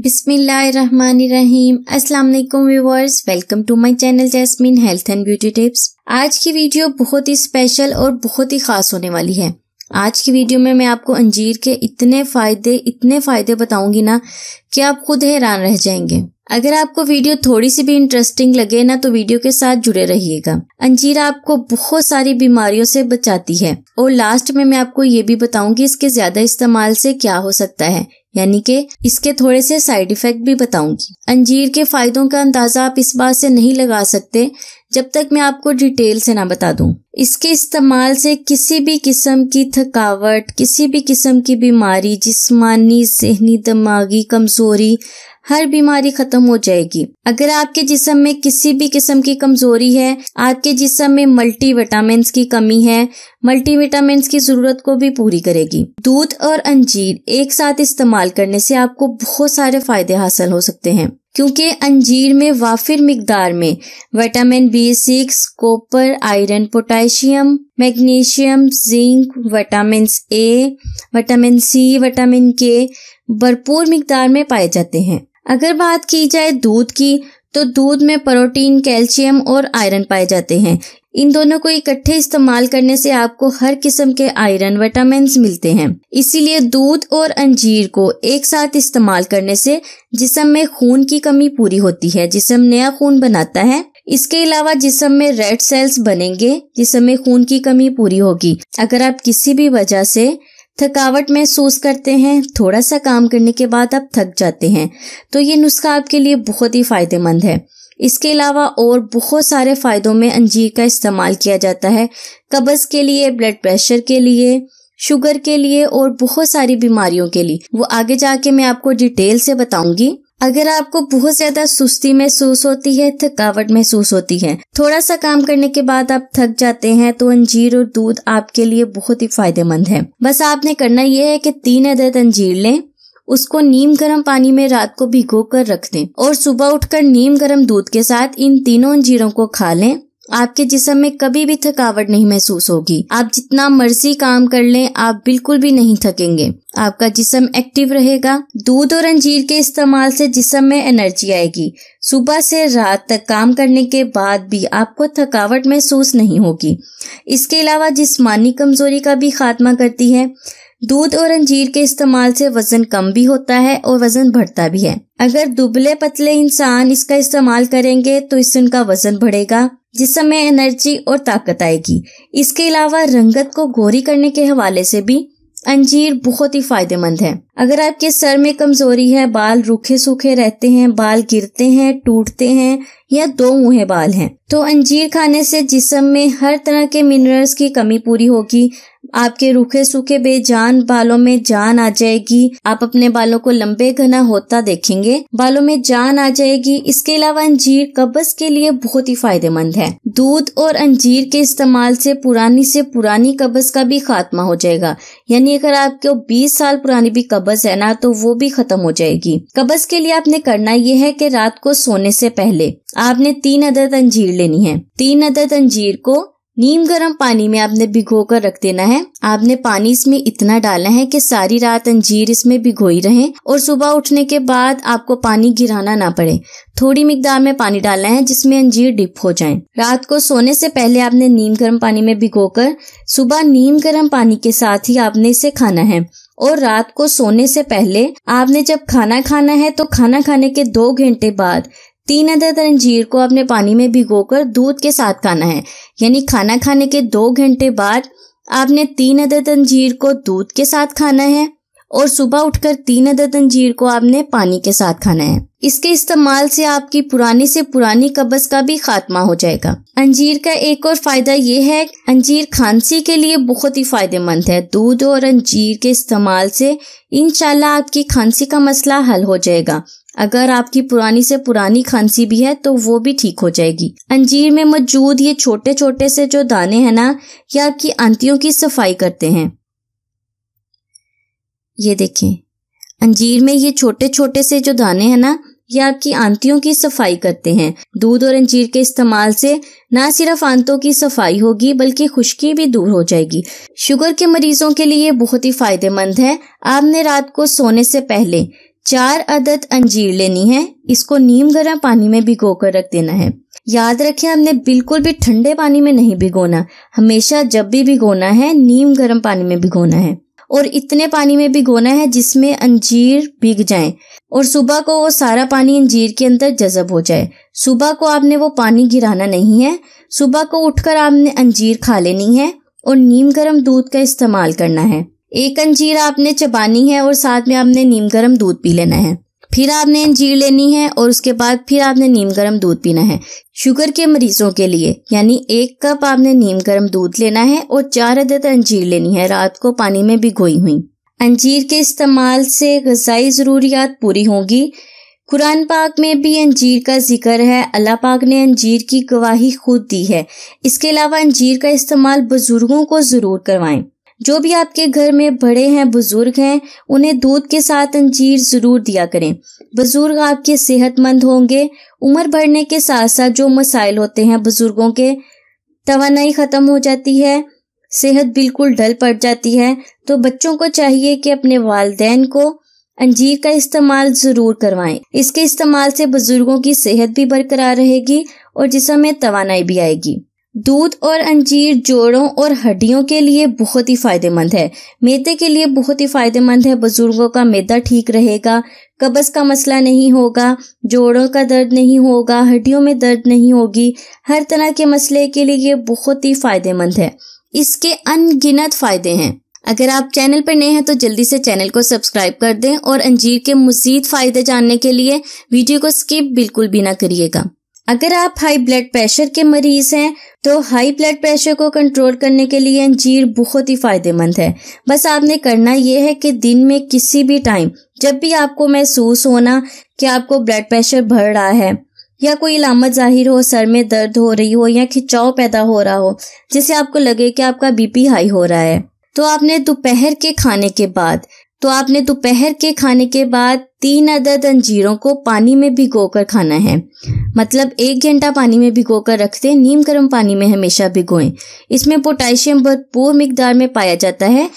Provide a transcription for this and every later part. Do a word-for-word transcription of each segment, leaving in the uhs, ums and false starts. बिस्मिल्लाहिर्रहमानिर्रहीम। अस्सलाम वालेकुम viewers, welcome to my channel Jasmine health and beauty tips. आज की वीडियो बहुत ही स्पेशल और बहुत ही खास होने वाली है। आज की वीडियो में मैं आपको अंजीर के इतने फायदे इतने फायदे बताऊंगी ना कि आप खुद हैरान रह जाएंगे। अगर आपको वीडियो थोड़ी सी भी इंटरेस्टिंग लगे ना तो वीडियो के साथ जुड़े रहिएगा। अंजीर आपको बहुत सारी बीमारियों से बचाती है और लास्ट में मैं आपको ये भी बताऊंगी इसके ज्यादा इस्तेमाल से क्या हो सकता है, यानी कि इसके थोड़े से साइड इफेक्ट भी बताऊंगी। अंजीर के फायदों का अंदाजा आप इस बात से नहीं लगा सकते जब तक मैं आपको डिटेल से ना बता दूं। इसके इस्तेमाल से किसी भी किस्म की थकावट, किसी भी किस्म की बीमारी, जिस्मानी, ज़हनी, दिमागी कमजोरी, हर बीमारी खत्म हो जाएगी। अगर आपके जिस्म में किसी भी किस्म की कमजोरी है, आपके जिस्म में मल्टीविटामिन्स की कमी है, मल्टीविटामिन्स की जरूरत को भी पूरी करेगी। दूध और अंजीर एक साथ इस्तेमाल करने से आपको बहुत सारे फायदे हासिल हो सकते हैं, क्योंकि अंजीर में वाफिर मिकदार में vitamin B six, copper, iron, potassium, magnesium, zinc, vitamin A, vitamin C, vitamin K भरपूर मिकदार में पाए जाते हैं। अगर बात की जाए दूध की तो दूध में प्रोटीन, कैल्शियम और आयरन पाए जाते हैं। इन दोनों को इकट्ठे इस्तेमाल करने से आपको हर किस्म के आयरन, विटामिन्स मिलते हैं। इसीलिए दूध और अंजीर को एक साथ इस्तेमाल करने से जिस्म में खून की कमी पूरी होती है, जिस्म नया खून बनाता है। इसके अलावा जिस्म में रेड सेल्स बनेंगे जिसम में खून की कमी पूरी होगी। अगर आप किसी भी वजह से थकावट महसूस करते हैं, थोड़ा सा काम करने के बाद आप थक जाते हैं, तो ये नुस्खा आपके लिए बहुत ही फायदेमंद है। इसके अलावा और बहुत सारे फायदों में अंजीर का इस्तेमाल किया जाता है, कब्ज़ के लिए, ब्लड प्रेशर के लिए, शुगर के लिए और बहुत सारी बीमारियों के लिए। वो आगे जाके मैं आपको डिटेल से बताऊंगी। अगर आपको बहुत ज्यादा सुस्ती महसूस होती है, थकावट महसूस होती है, थोड़ा सा काम करने के बाद आप थक जाते हैं, तो अंजीर और दूध आपके लिए बहुत ही फायदेमंद है। बस आपने करना यह है कि तीन अदद अंजीर लें, उसको नीम गर्म पानी में रात को भिगो कर रख दें और सुबह उठकर नीम गर्म दूध के साथ इन तीनों अंजीरों को खा लें। आपके जिस्म में कभी भी थकावट नहीं महसूस होगी। आप जितना मर्जी काम कर लें, आप बिल्कुल भी नहीं थकेंगे, आपका जिस्म एक्टिव रहेगा। दूध और अंजीर के इस्तेमाल से जिस्म में एनर्जी आएगी। सुबह से रात तक काम करने के बाद भी आपको थकावट महसूस नहीं होगी। इसके अलावा जिस्मानी कमजोरी का भी खात्मा करती है। दूध और अंजीर के इस्तेमाल से वजन कम भी होता है और वजन बढ़ता भी है। अगर दुबले पतले इंसान इसका इस्तेमाल करेंगे तो इससे उनका वजन बढ़ेगा, जिससे में एनर्जी और ताकत आएगी। इसके अलावा रंगत को गोरी करने के हवाले से भी अंजीर बहुत ही फायदेमंद है। अगर आपके सर में कमजोरी है, बाल रूखे सूखे रहते हैं, बाल गिरते हैं, टूटते हैं या दो मुहे बाल हैं, तो अंजीर खाने से जिस्म में हर तरह के मिनरल्स की कमी पूरी होगी। आपके रूखे सूखे बेजान बालों में जान आ जाएगी। आप अपने बालों को लंबे घना होता देखेंगे, बालों में जान आ जाएगी। इसके अलावा अंजीर कब्ज़ के लिए बहुत ही फायदेमंद है। दूध और अंजीर के इस्तेमाल से पुरानी से पुरानी कब्ज़ का भी खात्मा हो जाएगा, यानी अगर आपको बीस साल पुरानी भी कब्ज़ है ना तो वो भी खत्म हो जाएगी। कब्ज़ के लिए आपने करना ये है कि रात को सोने से पहले आपने तीन अदद अंजीर लेनी है। तीन अदद अंजीर को नीम गर्म पानी में आपने भिगो कर रख देना है। आपने पानी इसमें इतना डाला है कि सारी रात अंजीर इसमें भिगोई रहे और सुबह उठने के बाद आपको पानी गिराना ना पड़े। थोड़ी मिकदार में पानी डालना है जिसमें अंजीर डिप हो जाएं। रात को सोने से पहले आपने नीम गर्म पानी में भिगोकर सुबह नीम गर्म पानी के साथ ही आपने इसे खाना है। और रात को सोने से पहले आपने जब खाना खाना है तो खाना खाने के दो घंटे बाद तीन अदद अंजीर को आपने पानी में भिगोकर दूध के साथ खाना है। यानी खाना खाने के दो घंटे बाद आपने तीन अदद अंजीर को दूध के साथ खाना है और सुबह उठकर तीन अदद अंजीर को आपने पानी के साथ खाना है। इसके इस्तेमाल से आपकी पुरानी से पुरानी कब्ज़ का भी खात्मा हो जाएगा। अंजीर का एक और फायदा ये है, अंजीर खांसी के लिए बहुत ही फायदेमंद है। दूध और अंजीर के इस्तेमाल से इंशाल्लाह आपकी खांसी का मसला हल हो जाएगा। अगर आपकी पुरानी से पुरानी खांसी भी है तो वो भी ठीक हो जाएगी। अंजीर में मौजूद ये छोटे छोटे से जो दाने हैं ना, ये आपकी आंतियों की सफाई करते हैं। ये देखें, अंजीर में ये छोटे छोटे से जो दाने हैं ना, ये आपकी आंतियों की सफाई करते हैं। दूध और अंजीर के इस्तेमाल से ना सिर्फ आंतों की सफाई होगी बल्कि खुश्की भी दूर हो जाएगी। शुगर के मरीजों के लिए बहुत ही फायदेमंद है। आपने रात को सोने से पहले चार अदद अंजीर लेनी है, इसको नीम गर्म पानी में भिगो कर रख देना है। याद रखें, हमने बिल्कुल भी ठंडे पानी में नहीं भिगोना, हमेशा जब भी भिगोना है नीम गर्म पानी में भिगोना है। और इतने पानी में भिगोना है जिसमें अंजीर भीग जाएं और सुबह को वो सारा पानी अंजीर के अंदर जज़ब हो जाए। सुबह को आपने वो पानी गिराना नहीं है, सुबह को उठकर आपने अंजीर खा लेनी है और नीम गर्म दूध का इस्तेमाल करना है। एक अंजीर आपने चबानी है और साथ में आपने नीम गर्म दूध पी लेना है। फिर आपने अंजीर लेनी है और उसके बाद फिर आपने नीम गर्म दूध पीना है। शुगर के मरीजों के लिए यानी एक कप आपने नीम गर्म दूध लेना है और चार अदद अंजीर लेनी है, रात को पानी में भिगोई हुई। अंजीर के इस्तेमाल से ग़िज़ाई ज़रूरियात पूरी होंगी। कुरान पाक में भी अंजीर का जिक्र है, अल्लाह पाक ने अंजीर की गवाही खुद दी है। इसके अलावा अंजीर का इस्तेमाल बुजुर्गों को जरूर करवाएं। जो भी आपके घर में बड़े हैं, बुजुर्ग हैं, उन्हें दूध के साथ अंजीर जरूर दिया करें। बुजुर्ग आपके सेहतमंद होंगे। उम्र बढ़ने के साथ साथ जो मसाइल होते हैं बुजुर्गों के, तवानाई खत्म हो जाती है, सेहत बिल्कुल ढल पड़ जाती है, तो बच्चों को चाहिए कि अपने वालिदैन को अंजीर का इस्तेमाल जरूर करवाएं। इसके इस्तेमाल से बुजुर्गों की सेहत भी बरकरार रहेगी और जिसम में तवानाई भी आएगी। दूध और अंजीर जोड़ों और हड्डियों के लिए बहुत ही फायदेमंद है, मेदे के लिए बहुत ही फायदेमंद है। बुजुर्गों का मेदा ठीक रहेगा, कब्ज़ का मसला नहीं होगा, जोड़ों का दर्द नहीं होगा, हड्डियों में दर्द नहीं होगी। हर तरह के मसले के लिए ये बहुत ही फायदेमंद है। इसके अनगिनत फायदे हैं। अगर आप चैनल पर नए हैं तो जल्दी से चैनल को सब्सक्राइब कर दें और अंजीर के मज़ीद फायदे जानने के लिए वीडियो को स्किप बिल्कुल भी ना करिएगा। अगर आप हाई ब्लड प्रेशर के मरीज हैं तो हाई ब्लड प्रेशर को कंट्रोल करने के लिए अंजीर बहुत ही फायदेमंद है। बस आपने करना यह है कि दिन में किसी भी टाइम जब भी आपको महसूस होना कि आपको ब्लड प्रेशर बढ़ रहा है या कोई अलामत जाहिर हो, सर में दर्द हो रही हो या खिंचाव पैदा हो रहा हो जिससे आपको लगे कि आपका बीपी हाई हो रहा है, तो आपने दोपहर के खाने के बाद तो आपने दोपहर के खाने के बाद तीन अदद अंजीरों को पानी में भिगोकर खाना है। मतलब एक घंटा पानी में भिगोकर रख दें, नीम गर्म पानी में हमेशा भिगोएं। इसमें पोटेशियम भरपूर मिकदार में पाया जाता है।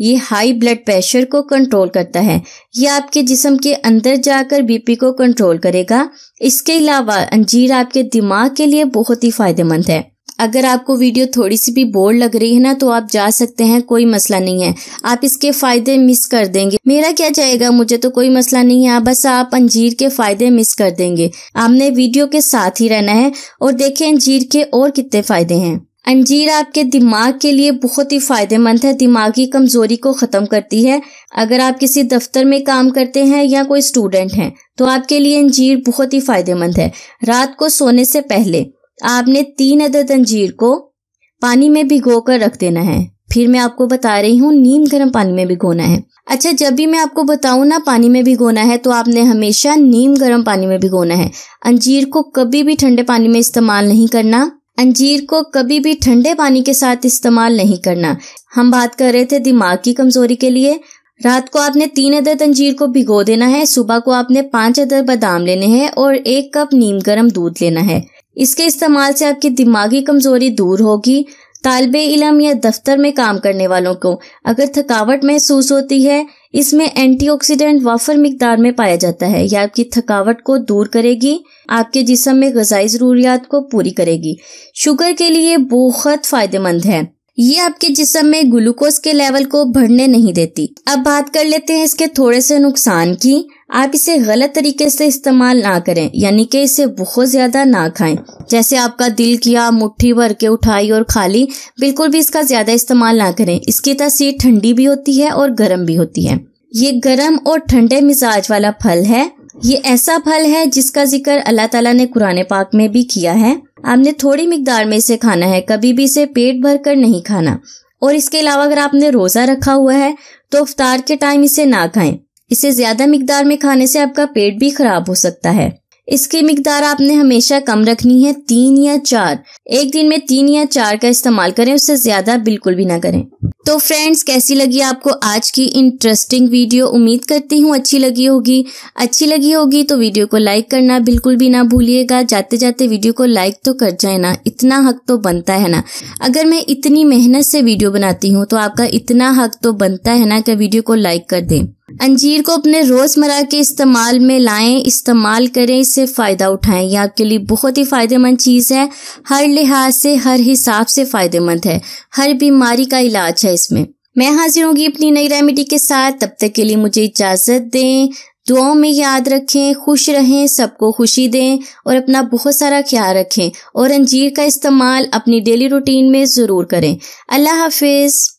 ये हाई ब्लड प्रेशर को कंट्रोल करता है, ये आपके जिस्म के अंदर जाकर बीपी को कंट्रोल करेगा। इसके अलावा अंजीर आपके दिमाग के लिए बहुत ही फायदेमंद है। अगर आपको वीडियो थोड़ी सी भी बोर लग रही है ना तो आप जा सकते हैं, कोई मसला नहीं है। आप इसके फायदे मिस कर देंगे, मेरा क्या जाएगा, मुझे तो कोई मसला नहीं है। बस आप अंजीर के फायदे मिस कर देंगे। आपने वीडियो के साथ ही रहना है और देखें अंजीर के और कितने फायदे हैं। अंजीर आपके दिमाग के लिए बहुत ही फायदेमंद है, दिमागी कमजोरी को खत्म करती है। अगर आप किसी दफ्तर में काम करते हैं या कोई स्टूडेंट हैं तो आपके लिए अंजीर बहुत ही फायदेमंद है। रात को सोने से पहले आपने तीन अदद अंजीर को पानी में भिगो कर रख देना है। फिर मैं आपको बता रही हूँ, नीम गर्म पानी में भिगोना है। अच्छा, जब भी मैं आपको बताऊँ ना पानी में भिगोना है तो आपने हमेशा नीम गर्म पानी में भिगोना है। अंजीर को कभी भी ठंडे पानी में इस्तेमाल नहीं करना। अंजीर को कभी भी ठंडे पानी के साथ इस्तेमाल नहीं करना। हम बात कर रहे थे दिमाग की कमजोरी के लिए। रात को आपने तीन अदद अंजीर को भिगो देना है, सुबह को आपने पांच अदद बादाम लेने हैं और एक कप नीम गर्म दूध लेना है। इसके इस्तेमाल से आपकी दिमागी कमजोरी दूर होगी। तालिबे इलम या दफ्तर में काम करने वालों को अगर थकावट महसूस होती है, इसमें एंटीऑक्सीडेंट वाफर मिकदार में पाया जाता है। यह आपकी थकावट को दूर करेगी, आपके जिस्म में ग़िज़ाई ज़रूरियात को पूरी करेगी। शुगर के लिए बहुत फायदेमंद है, ये आपके जिस्म में ग्लूकोज के लेवल को बढ़ने नहीं देती। अब बात कर लेते हैं इसके थोड़े से नुकसान की। आप इसे गलत तरीके से इस्तेमाल ना करें, यानी कि इसे बहुत ज्यादा ना खाएं। जैसे आपका दिल किया मुट्ठी भर के उठाई और खा ली, बिल्कुल भी इसका ज्यादा इस्तेमाल ना करें। इसकी तासीर ठंडी भी होती है और गर्म भी होती है। ये गर्म और ठंडे मिजाज वाला फल है। ये ऐसा फल है जिसका जिक्र अल्लाह ताला ने कुरान पाक में भी किया है। आपने थोड़ी मिकदार में इसे खाना है, कभी भी इसे पेट भर कर नहीं खाना। और इसके अलावा अगर आपने रोजा रखा हुआ है तो इफ्तार के टाइम इसे ना खाएं। इसे ज्यादा मिकदार में खाने से आपका पेट भी खराब हो सकता है। इसकी मिकदार आपने हमेशा कम रखनी है, तीन या चार। एक दिन में तीन या चार का इस्तेमाल करें, उससे ज्यादा बिल्कुल भी ना करें। तो फ्रेंड्स, कैसी लगी आपको आज की इंटरेस्टिंग वीडियो? उम्मीद करती हूँ अच्छी लगी होगी। अच्छी लगी होगी तो वीडियो को लाइक करना बिल्कुल भी ना भूलिएगा। जाते जाते वीडियो को लाइक तो कर जाए ना, इतना हक तो बनता है ना। अगर मैं इतनी मेहनत से वीडियो बनाती हूँ तो आपका इतना हक तो बनता है ना कि वीडियो को लाइक कर दें। अंजीर को अपने रोज़मर्रा के इस्तेमाल में लाएं, इस्तेमाल करें, इससे फ़ायदा उठाएं। यह आपके लिए बहुत ही फ़ायदेमंद चीज़ है, हर लिहाज से, हर हिसाब से फ़ायदेमंद है, हर बीमारी का इलाज है इसमें। मैं हाजिर होंगी अपनी नई रेमेडी के साथ, तब तक के लिए मुझे इजाज़त दें, दुआओं में याद रखें, खुश रहें, सबको खुशी दें और अपना बहुत सारा ख्याल रखें और अंजीर का इस्तेमाल अपनी डेली रूटीन में ज़रूर करें। अल्लाह हाफिज़।